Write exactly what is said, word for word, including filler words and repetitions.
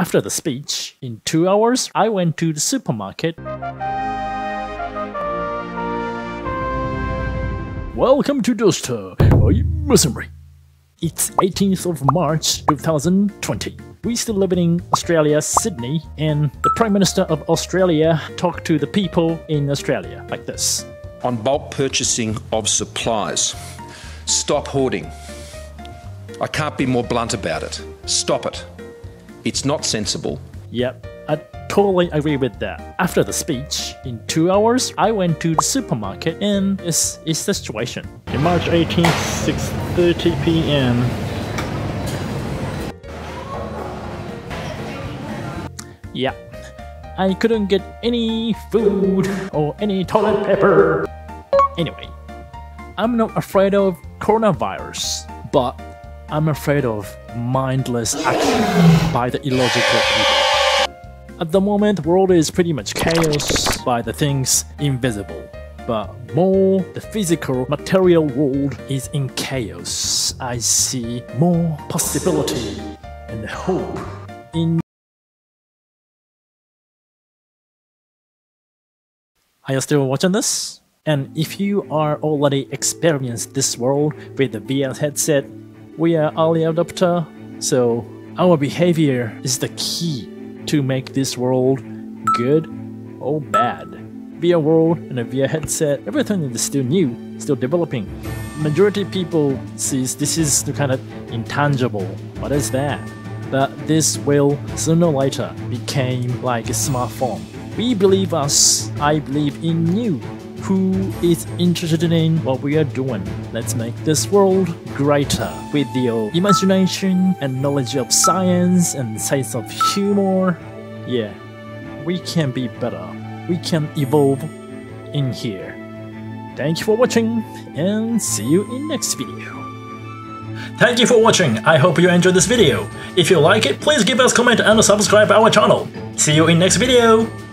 After the speech, in two hours, I went to the supermarket. Welcome to Doorsta. I'm Masamurai. It's eighteenth of March two thousand twenty. We still live in Australia, Sydney, and the Prime Minister of Australia talked to the people in Australia like this. On bulk purchasing of supplies, stop hoarding. I can't be more blunt about it. Stop it. It's not sensible. Yep, I totally agree with that. After the speech, in two hours, I went to the supermarket and it's, it's the situation. In March eighteenth, six thirty p m Yeah, I couldn't get any food or any toilet paper. Anyway, I'm not afraid of coronavirus, but I'm afraid of mindless action by the illogical people. At the moment, the world is pretty much chaos by the things invisible, but more the physical material world is in chaos. I see more possibility and hope in... Are you still watching this? And if you are already experienced this world with the V R headset, we are early adopter, so our behavior is the key to make this world good or bad. V R world and a V R headset, everything is still new, still developing. Majority of people sees this is the kind of intangible. What is that? But this will sooner or later became like a smartphone. We believe us. I believe in you. Who is interested in what we are doing? Let's make this world greater with your imagination and knowledge of science and sense of humor. Yeah, we can be better. We can evolve in here. Thank you for watching and see you in next video. Thank you for watching. I hope you enjoyed this video. If you like it, please give us a comment and subscribe our channel. See you in next video.